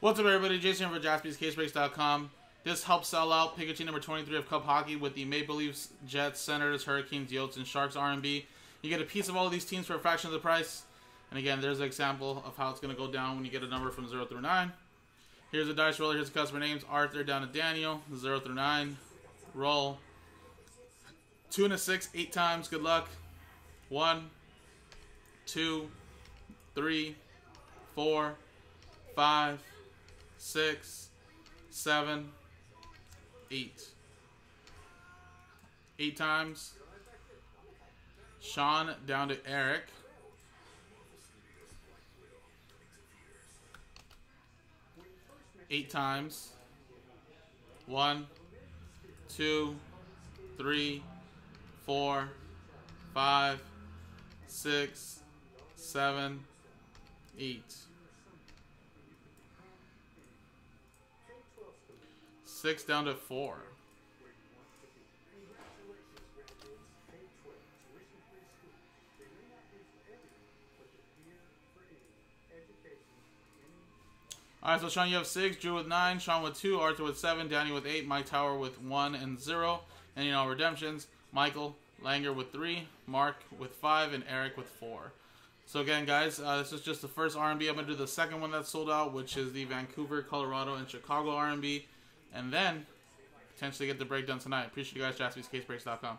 What's up, everybody? Jason here for JaspysCaseBreaks.com. This helps sell out Pikachu number 23 of Cup Hockey with the Maple Leafs, Jets, Senators, Hurricanes, Yotes, and Sharks RNB. You get a piece of all of these teams for a fraction of the price. And again, there's an example of how it's going to go down when you get a number from 0 through 9. Here's the dice roller. Here's the customer names. Arthur down to Daniel. 0 through 9. Roll. 2 and a 6. 8 times. Good luck. 1, 2, 3, 4, 5, 6, 7, 8. 8 times. Sean down to Eric. Eight times. 1, 2, 3, 4, 5, 6, 7, 8. 6 down to 4. Alright, so Sean, you have 6, Drew with 9, Sean with 2, Arthur with 7, Danny with 8, Mike Tower with 1 and 0. And you know, redemptions, Michael Langer with 3, Mark with 5, and Eric with 4. So again, guys, this is just the first RNB. I'm going to do the second one that's sold out, which is the Vancouver, Colorado, and Chicago RNB. And then, potentially get the breakdown tonight. Appreciate you guys, JaspysCaseBreaks.com.